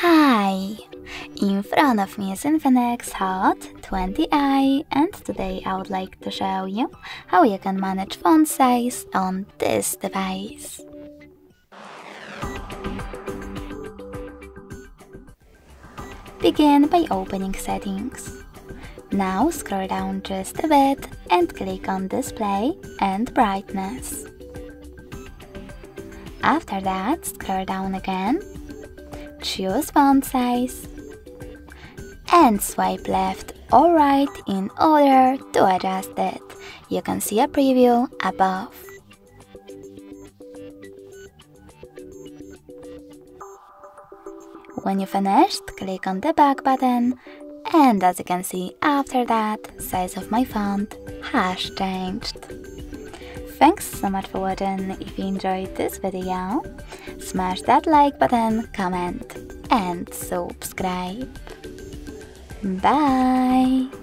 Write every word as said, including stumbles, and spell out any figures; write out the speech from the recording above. Hi! In front of me is Infinix Hot twenty i, and today I would like to show you how you can manage font size on this device. Begin by opening Settings. Now scroll down just a bit and click on Display and Brightness. After that, scroll down again, choose font size and swipe left or right in order to adjust it. You can see a preview above. When you finished, click on the back button, and as you can see, after that, size of my font has changed. Thanks so much for watching. If you enjoyed this video, smash that like button, comment and subscribe. Bye!